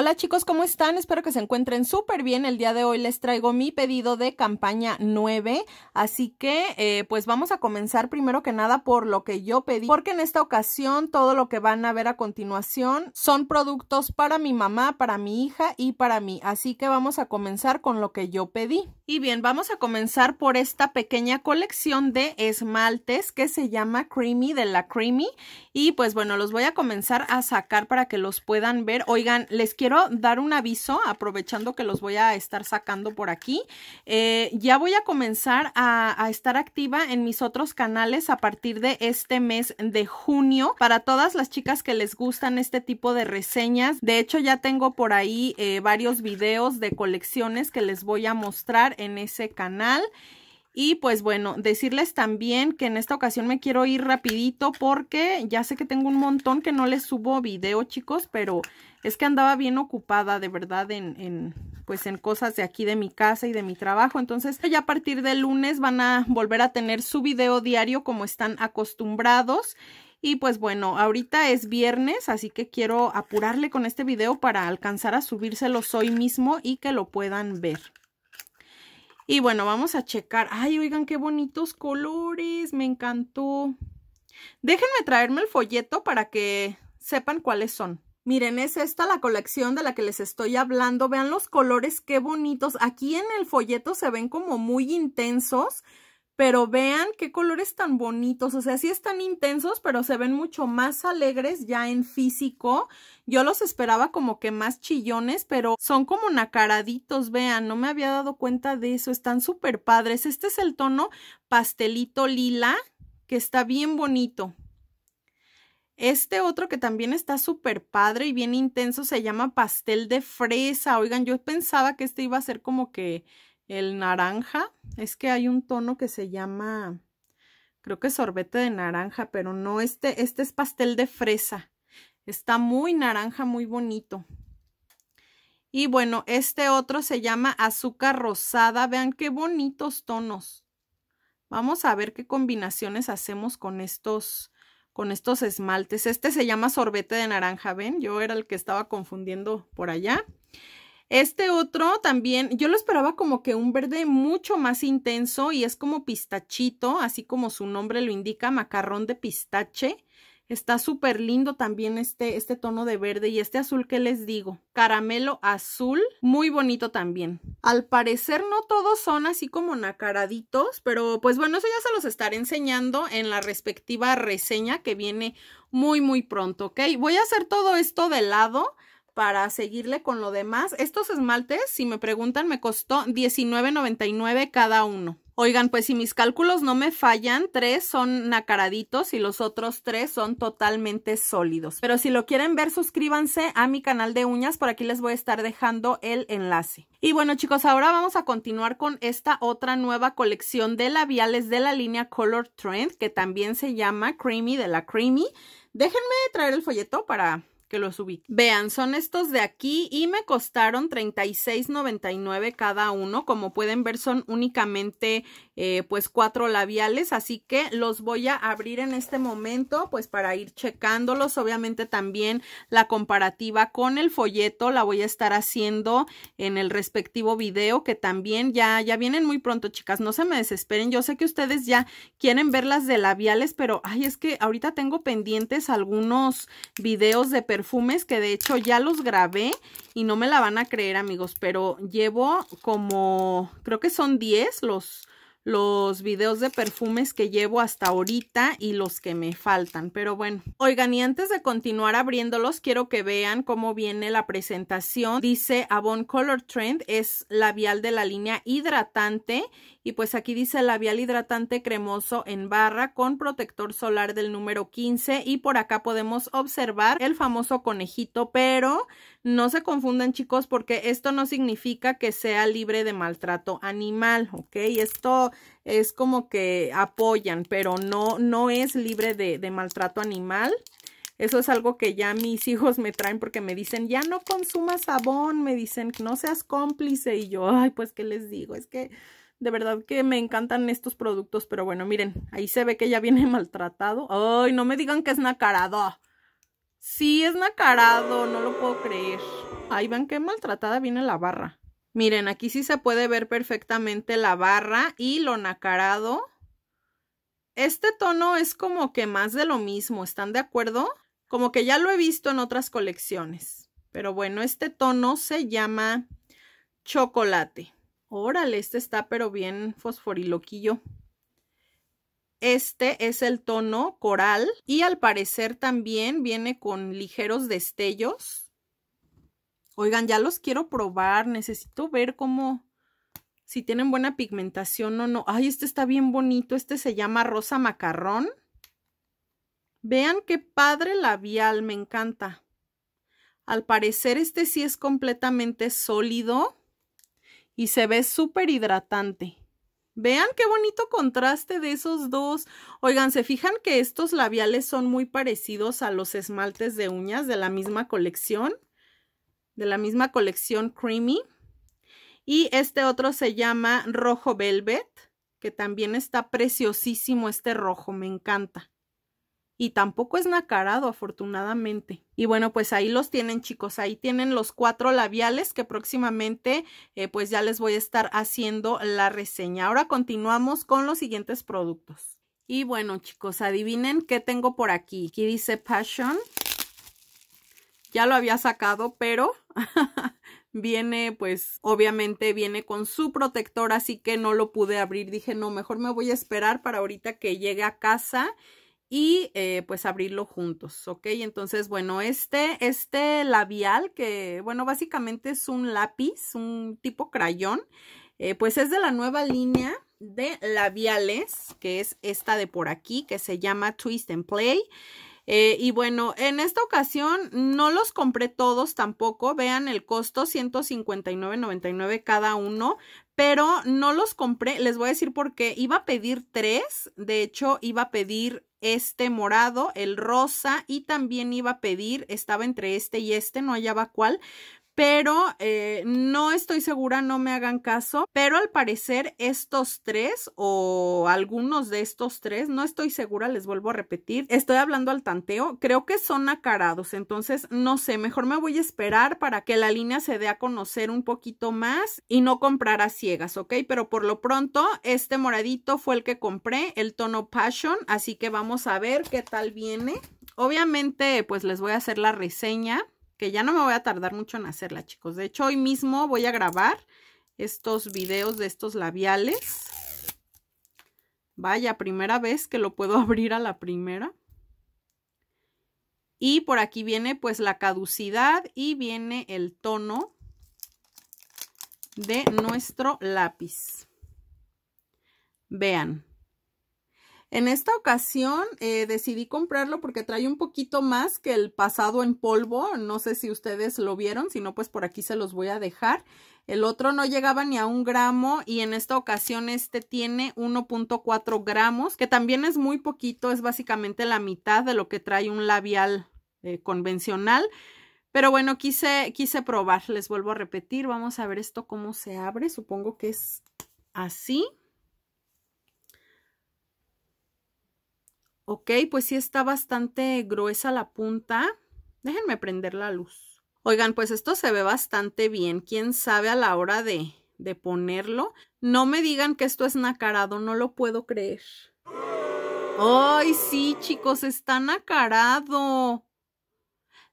Hola chicos, ¿cómo están? Espero que se encuentren súper bien. El día de hoy les traigo mi pedido de campaña 9, así que pues vamos a comenzar primero que nada por lo que yo pedí, porque en esta ocasión todo lo que van a ver a continuación son productos para mi mamá, para mi hija y para mí, así que vamos a comenzar con lo que yo pedí. Y bien, vamos a comenzar por esta pequeña colección de esmaltes que se llama Creamy de la Creamy, y pues bueno, los voy a comenzar a sacar para que los puedan ver. Oigan, les quiero dar un aviso, aprovechando que los voy a estar sacando por aquí. Ya voy a comenzar a estar activa en mis otros canales a partir de este mes de junio, para todas las chicas que les gustan este tipo de reseñas. De hecho, ya tengo por ahí varios videos de colecciones que les voy a mostrar en ese canal. Y pues bueno, decirles también que en esta ocasión me quiero ir rapidito porque ya sé que tengo un montón que no les subo video, chicos, pero es que andaba bien ocupada de verdad en cosas de aquí de mi casa y de mi trabajo. Entonces ya a partir del lunes van a volver a tener su video diario como están acostumbrados. Y pues bueno, ahorita es viernes, así que quiero apurarle con este video para alcanzar a subírselos hoy mismo y que lo puedan ver. Y bueno, vamos a checar. Ay, oigan, qué bonitos colores. Me encantó. Déjenme traerme el folleto para que sepan cuáles son. Miren, es esta la colección de la que les estoy hablando. Vean los colores, qué bonitos. Aquí en el folleto se ven como muy intensos, pero vean qué colores tan bonitos. O sea, sí están intensos, pero se ven mucho más alegres ya en físico. Yo los esperaba como que más chillones, pero son como nacaraditos, vean. No me había dado cuenta de eso. Están súper padres. Este es el tono pastelito lila, que está bien bonito. Este otro que también está súper padre y bien intenso se llama pastel de fresa. Oigan, yo pensaba que este iba a ser como que el naranja, es que hay un tono que se llama, creo que sorbete de naranja, pero no, este es pastel de fresa. Está muy naranja, muy bonito. Y bueno, este otro se llama azúcar rosada. Vean qué bonitos tonos. Vamos a ver qué combinaciones hacemos con estos esmaltes. Este se llama sorbete de naranja, ¿ven? Yo era el que estaba confundiendo por allá. Este otro también, yo lo esperaba como que un verde mucho más intenso y es como pistachito, así como su nombre lo indica, macarrón de pistache. Está súper lindo también este tono de verde y este azul que les digo, caramelo azul, muy bonito también. Al parecer no todos son así como nacaraditos, pero pues bueno, eso ya se los estaré enseñando en la respectiva reseña que viene muy muy pronto, ¿ok? Voy a hacer todo esto de lado para seguirle con lo demás. Estos esmaltes, si me preguntan, me costó $19.99 cada uno. Oigan, pues si mis cálculos no me fallan, 3 son nacaraditos y los otros 3 son totalmente sólidos. Pero si lo quieren ver, suscríbanse a mi canal de uñas. Por aquí les voy a estar dejando el enlace. Y bueno, chicos, ahora vamos a continuar con esta otra nueva colección de labiales de la línea Color Trend, que también se llama Creamy de la Creamy. Déjenme traer el folleto para que los ubique. Vean, son estos de aquí y me costaron $36.99 cada uno. Como pueden ver, son únicamente pues 4 labiales, así que los voy a abrir en este momento pues para ir checándolos. Obviamente también la comparativa con el folleto la voy a estar haciendo en el respectivo video, que también ya vienen muy pronto, chicas. No se me desesperen, yo sé que ustedes ya quieren ver las de labiales, pero ay, es que ahorita tengo pendientes algunos videos de perfumes que de hecho ya los grabé y no me la van a creer, amigos, pero llevo como, creo que son 10 los videos de perfumes que llevo hasta ahorita y los que me faltan, pero bueno. Oigan, y antes de continuar abriéndolos, quiero que vean cómo viene la presentación. Dice Avon Color Trend, es labial de la línea hidratante. Y pues aquí dice labial hidratante cremoso en barra con protector solar del número 15. Y por acá podemos observar el famoso conejito, pero no se confundan, chicos, porque esto no significa que sea libre de maltrato animal, ¿ok? Esto es como que apoyan, pero no es libre de maltrato animal. Eso es algo que ya mis hijos me traen porque me dicen, ya no consumas sabón, me dicen, no seas cómplice. Y yo, ay, pues, ¿qué les digo? Es que de verdad que me encantan estos productos, pero bueno, miren, ahí se ve que ya viene maltratado. Ay, no me digan que es nacarado. Sí, es nacarado, no lo puedo creer. Ay, vean qué maltratada viene la barra. Miren, aquí sí se puede ver perfectamente la barra y lo nacarado. Este tono es como que más de lo mismo, ¿están de acuerdo? Como que ya lo he visto en otras colecciones. Pero bueno, este tono se llama chocolate. Órale, este está pero bien fosforiloquillo. Este es el tono coral y al parecer también viene con ligeros destellos. Oigan, ya los quiero probar, necesito ver cómo... si tienen buena pigmentación o no. Ay, este está bien bonito. Este se llama rosa macarrón. Vean qué padre labial. Me encanta. Al parecer este sí es completamente sólido. Y se ve súper hidratante. Vean qué bonito contraste de esos dos. Oigan, ¿se fijan que estos labiales son muy parecidos a los esmaltes de uñas de la misma colección? De la misma colección Creamy. Y este otro se llama Rojo Velvet, que también está preciosísimo este rojo, me encanta. Y tampoco es nacarado, afortunadamente. Y bueno, pues ahí los tienen, chicos. Ahí tienen los 4 labiales que próximamente pues ya les voy a estar haciendo la reseña. Ahora continuamos con los siguientes productos. Y bueno, chicos, adivinen qué tengo por aquí. Aquí dice Passion. Ya lo había sacado, pero... viene, pues, obviamente viene con su protector, así que no lo pude abrir. Dije, no, mejor me voy a esperar para ahorita que llegue a casa y, pues, abrirlo juntos, ¿ok? Entonces, bueno, este labial que, bueno, básicamente es un lápiz, un tipo crayón, pues es de la nueva línea de labiales, que es esta de por aquí, que se llama Twist and Play. Y bueno, en esta ocasión no los compré todos tampoco, vean el costo, $159.99 cada uno, pero no los compré, les voy a decir por qué. Iba a pedir 3, de hecho iba a pedir este morado, el rosa y también iba a pedir, estaba entre este y este, no hallaba cuál. Pero no estoy segura, no me hagan caso, pero al parecer estos 3 o algunos de estos 3, no estoy segura, les vuelvo a repetir, estoy hablando al tanteo, creo que son nacarados, entonces no sé, mejor me voy a esperar para que la línea se dé a conocer un poquito más y no comprar a ciegas, ¿ok? Pero por lo pronto, este moradito fue el que compré, el tono Passion, así que vamos a ver qué tal viene. Obviamente, pues les voy a hacer la reseña, que ya no me voy a tardar mucho en hacerla, chicos. De hecho, hoy mismo voy a grabar estos videos de estos labiales. Vaya, primera vez que lo puedo abrir a la primera. Y por aquí viene pues la caducidad y viene el tono de nuestro lápiz. Vean. En esta ocasión decidí comprarlo porque trae un poquito más que el pasado en polvo. No sé si ustedes lo vieron, si no, pues por aquí se los voy a dejar. El otro no llegaba ni a 1 gramo y en esta ocasión este tiene 1.4 gramos, que también es muy poquito, es básicamente la mitad de lo que trae un labial convencional. Pero bueno, quise probar, les vuelvo a repetir. Vamos a ver esto cómo se abre, supongo que es así. Ok, pues sí está bastante gruesa la punta. Déjenme prender la luz. Oigan, pues esto se ve bastante bien. ¿Quién sabe a la hora de ponerlo? No me digan que esto es nacarado, no lo puedo creer. ¡Ay, sí, chicos! ¡Está nacarado!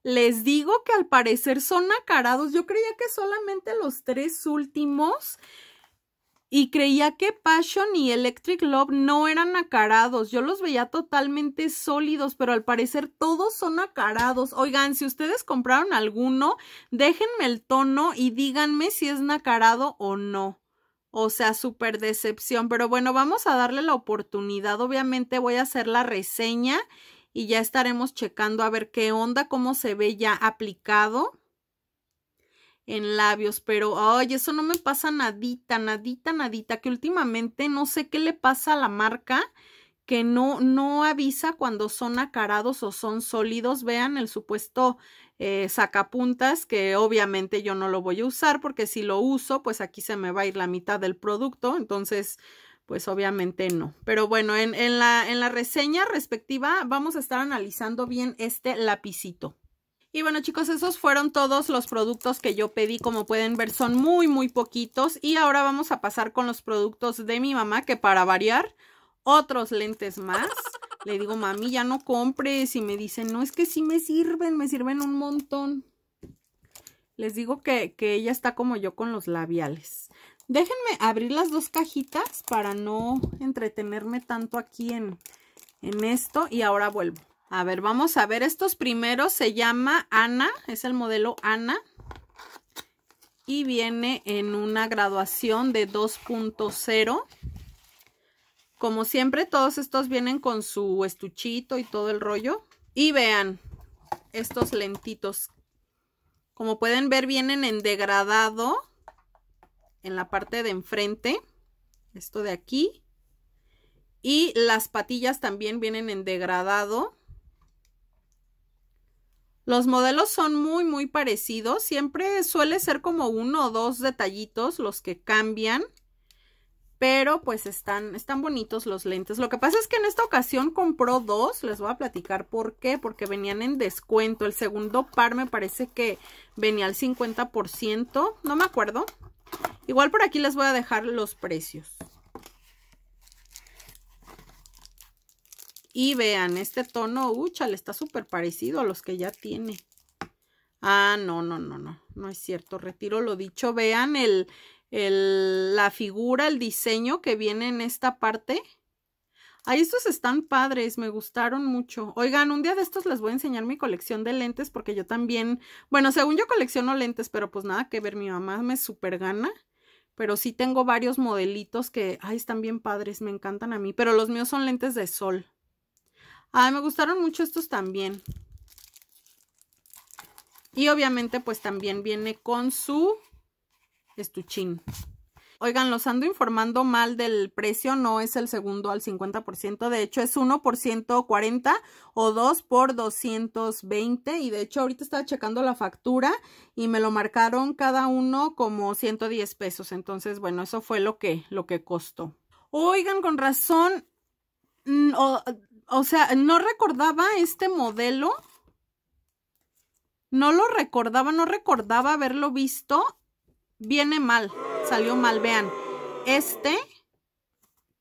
Les digo que al parecer son nacarados. Yo creía que solamente los 3 últimos... y creía que Passion y Electric Love no eran nacarados. Yo los veía totalmente sólidos, pero al parecer todos son nacarados. Oigan, si ustedes compraron alguno, déjenme el tono y díganme si es nacarado o no. O sea, súper decepción. Pero bueno, vamos a darle la oportunidad. Obviamente voy a hacer la reseña y ya estaremos checando a ver qué onda, cómo se ve ya aplicado en labios, pero ay, eso no me pasa nadita, nadita, nadita, que últimamente no sé qué le pasa a la marca, que no avisa cuando son nacarados o son sólidos. Vean el supuesto sacapuntas, que obviamente yo no lo voy a usar, porque si lo uso, pues aquí se me va a ir la mitad del producto, entonces pues obviamente no. Pero bueno, en la reseña respectiva vamos a estar analizando bien este lapicito. Y bueno chicos, esos fueron todos los productos que yo pedí. Como pueden ver son muy muy poquitos. Y ahora vamos a pasar con los productos de mi mamá, que para variar, otros lentes más. Le digo, mami, ya no compres. Y me dicen, no, es que sí me sirven un montón. Les digo que ella está como yo con los labiales. Déjenme abrir las dos cajitas para no entretenerme tanto aquí en esto. Y ahora vuelvo. A ver, vamos a ver estos primeros. Se llama Ana, es el modelo Ana. Y viene en una graduación de 2.0. Como siempre, todos estos vienen con su estuchito y todo el rollo. Y vean estos lentitos. Como pueden ver, vienen en degradado en la parte de enfrente. Esto de aquí. Y las patillas también vienen en degradado. Los modelos son muy, muy parecidos. Siempre suele ser como uno o dos detallitos los que cambian. Pero pues están bonitos los lentes. Lo que pasa es que en esta ocasión compró dos. Les voy a platicar por qué. Porque venían en descuento. El segundo par me parece que venía al 50%. No me acuerdo. Igual por aquí les voy a dejar los precios. Y vean, este tono, le está súper parecido a los que ya tiene. Ah, no es cierto, retiro lo dicho. Vean la figura, el diseño que viene en esta parte. Ay, estos están padres, me gustaron mucho. Oigan, un día de estos les voy a enseñar mi colección de lentes, porque yo también, bueno, según yo colecciono lentes, pero pues nada que ver, mi mamá me súper gana. Pero sí tengo varios modelitos que, ay, están bien padres, me encantan a mí, pero los míos son lentes de sol. Ay, me gustaron mucho estos también. Y obviamente pues también viene con su estuchín. Oigan, los ando informando mal del precio. No es el segundo al 50%. De hecho es 1 por 140 o 2 por 220. Y de hecho ahorita estaba checando la factura y me lo marcaron cada uno como 110 pesos. Entonces bueno, eso fue lo que costó. Oigan, con razón... O sea, no recordaba este modelo. No lo recordaba, no recordaba haberlo visto. Viene mal, salió mal, vean. Este,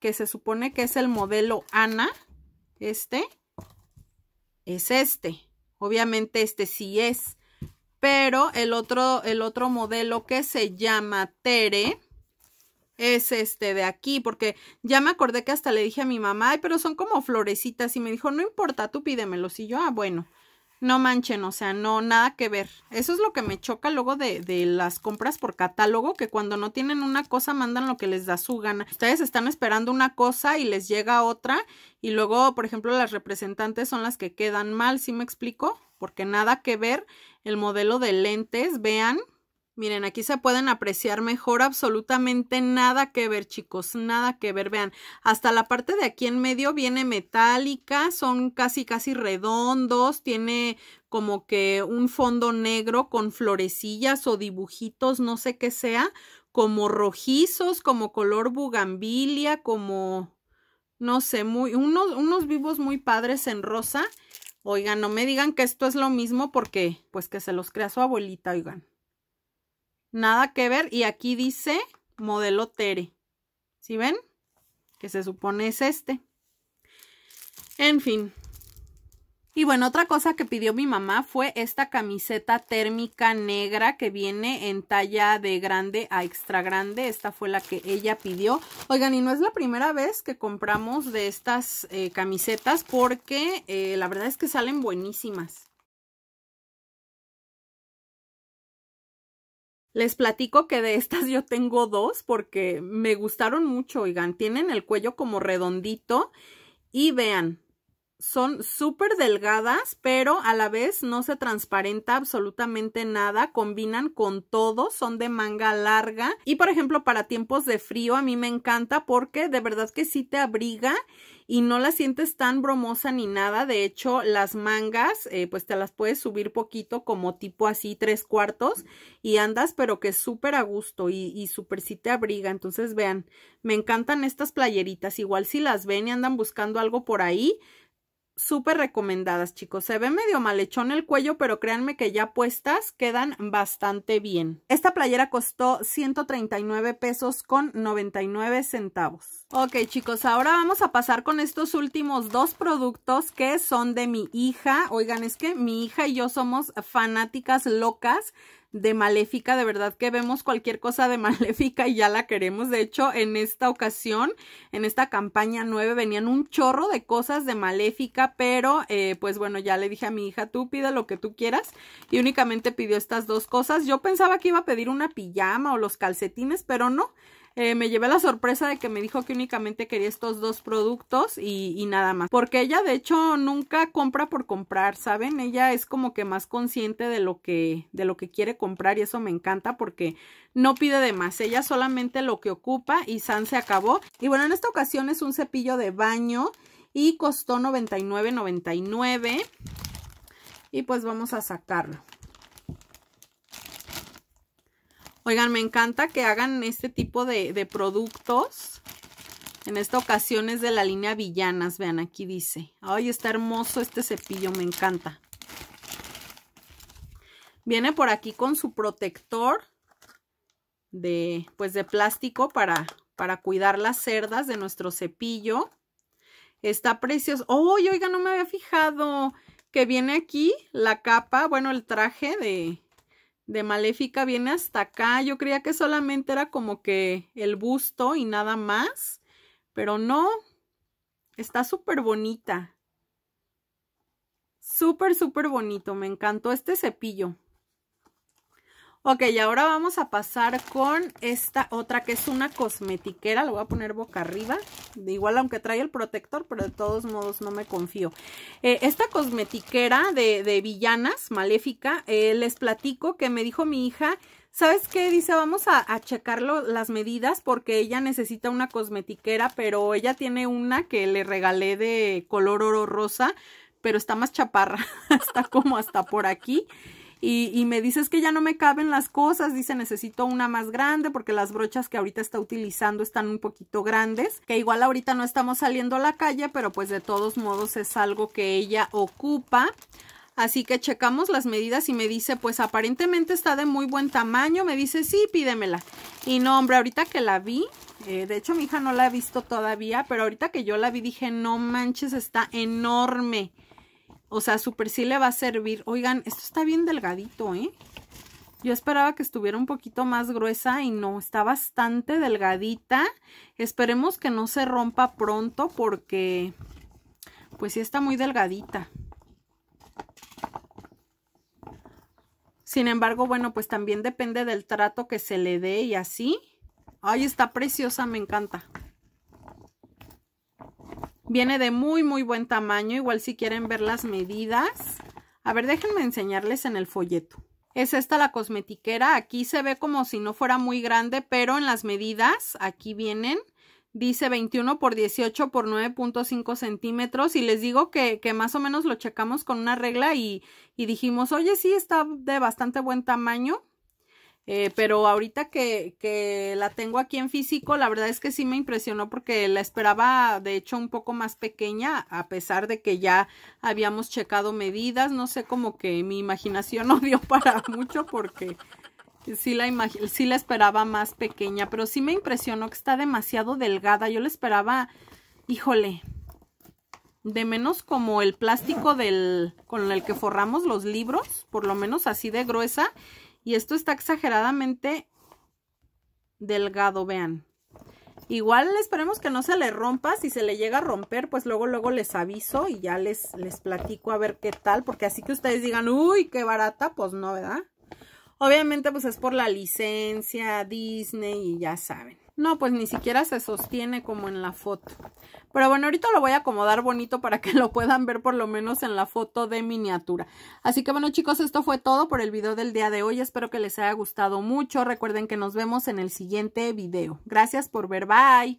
que se supone que es el modelo Ana, este. Obviamente este sí es. Pero el otro modelo que se llama Tere... es este de aquí, porque ya me acordé que hasta le dije a mi mamá, ay, pero son como florecitas, y me dijo, no importa, tú pídemelos, y yo, ah, bueno, no manchen, o sea, no, nada que ver. Eso es lo que me choca luego de las compras por catálogo, que cuando no tienen una cosa, mandan lo que les da su gana. Ustedes están esperando una cosa y les llega otra, y luego, por ejemplo, las representantes son las que quedan mal, ¿sí me explico? Porque nada que ver el modelo de lentes, vean. Miren, aquí se pueden apreciar mejor, absolutamente nada que ver, chicos, nada que ver. Vean, hasta la parte de aquí en medio viene metálica, son casi redondos, tiene como que un fondo negro con florecillas o dibujitos, no sé qué sea, como rojizos, como color bugambilia, como, no sé, unos vivos muy padres en rosa. Oigan, no me digan que esto es lo mismo, porque pues que se los crea su abuelita, oigan. Nada que ver. Y aquí dice modelo Tere. ¿Sí ven? Que se supone es este. En fin. Y bueno, otra cosa que pidió mi mamá fue esta camiseta térmica negra que viene en talla de grande a extra grande. Esta fue la que ella pidió. Oigan, y no es la primera vez que compramos de estas camisetas, porque la verdad es que salen buenísimas. Les platico que de estas yo tengo dos porque me gustaron mucho, oigan. Tienen el cuello como redondito y vean, son súper delgadas, pero a la vez no se transparenta absolutamente nada, combinan con todo, son de manga larga y por ejemplo para tiempos de frío a mí me encanta porque de verdad que sí te abriga y no la sientes tan bromosa ni nada. De hecho las mangas pues te las puedes subir poquito como tipo así 3/4 y andas pero que súper a gusto y súper sí te abriga. Entonces vean, me encantan estas playeritas, igual si las ven y andan buscando algo por ahí, súper recomendadas, chicos. Se ve medio malhechón el cuello, pero créanme que ya puestas quedan bastante bien. Esta playera costó $139.99. Ok, chicos, ahora vamos a pasar con estos últimos dos productos que son de mi hija. Oigan, es que mi hija y yo somos fanáticas locas de Maléfica, de verdad que vemos cualquier cosa de Maléfica y ya la queremos. De hecho, en esta ocasión, en esta campaña 9, venían un chorro de cosas de Maléfica, pero pues bueno, ya le dije a mi hija, tú pide lo que tú quieras, y únicamente pidió estas dos cosas. Yo pensaba que iba a pedir una pijama o los calcetines, pero no. Me llevé la sorpresa de que me dijo que únicamente quería estos dos productos y nada más. Porque ella de hecho nunca compra por comprar, ¿saben? Ella es como que más consciente de lo que quiere comprar y eso me encanta porque no pide de más. Ella solamente lo que ocupa y san se acabó. Y bueno, en esta ocasión es un cepillo de baño y costó $99.99. Y pues vamos a sacarlo. Oigan, me encanta que hagan este tipo de productos. En esta ocasión es de la línea Villanas. Vean, aquí dice. Ay, está hermoso este cepillo, me encanta. Viene por aquí con su protector de plástico para cuidar las cerdas de nuestro cepillo. Está precioso. ¡Ay, oigan, no me había fijado! Que viene aquí la capa, bueno, el traje de Maléfica viene hasta acá. Yo creía que solamente era como que el busto y nada más, pero no, está súper bonita, súper bonito, me encantó este cepillo. Ok, y ahora vamos a pasar con esta otra que es una cosmetiquera, lo voy a poner boca arriba, igual aunque trae el protector, pero de todos modos no me confío. Esta cosmetiquera de Villanas, Maléfica, les platico que me dijo mi hija, ¿sabes qué? Dice, vamos a checarlo las medidas porque ella necesita una cosmetiquera, pero ella tiene una que le regalé de color oro rosa, pero está más chaparra, está como hasta por aquí. Y me dice, es que ya no me caben las cosas, dice, necesito una más grande porque las brochas que ahorita está utilizando están un poquito grandes, que igual ahorita no estamos saliendo a la calle, pero pues de todos modos es algo que ella ocupa. Así que checamos las medidas y me dice, pues aparentemente está de muy buen tamaño, me dice, sí, pídemela. Y no, hombre, ahorita que la vi, de hecho mi hija no la ha visto todavía, pero ahorita que yo la vi dije, no manches, está enorme. O sea, súper sí le va a servir. Oigan, esto está bien delgadito, ¿eh? Yo esperaba que estuviera un poquito más gruesa y no, está bastante delgadita. Esperemos que no se rompa pronto porque, pues sí está muy delgadita. Sin embargo, bueno, pues también depende del trato que se le dé y así. Ay, está preciosa, me encanta. Viene de muy buen tamaño, igual si quieren ver las medidas. A ver, déjenme enseñarles en el folleto. Es esta la cosmetiquera, aquí se ve como si no fuera muy grande, pero en las medidas, aquí vienen, dice 21 por 18 por 9.5 centímetros. Y les digo que más o menos lo checamos con una regla y dijimos, oye, sí, está de bastante buen tamaño. Pero ahorita que la tengo aquí en físico, la verdad es que sí me impresionó porque la esperaba de hecho un poco más pequeña, a pesar de que ya habíamos checado medidas. No sé, como que mi imaginación no dio para mucho porque sí la esperaba más pequeña, pero sí me impresionó que está demasiado delgada. Yo la esperaba, híjole, de menos como el plástico con el que forramos los libros, por lo menos así de gruesa. Y esto está exageradamente delgado, vean. Igual esperemos que no se le rompa. Si se le llega a romper, pues luego les aviso y ya les platico a ver qué tal. Porque así que ustedes digan, uy, qué barata, pues no, ¿verdad? Obviamente, pues es por la licencia Disney y ya saben. No, pues ni siquiera se sostiene como en la foto. Pero bueno, ahorita lo voy a acomodar bonito para que lo puedan ver por lo menos en la foto de miniatura. Así que bueno, chicos, esto fue todo por el video del día de hoy. Espero que les haya gustado mucho. Recuerden que nos vemos en el siguiente video. Gracias por ver. Bye.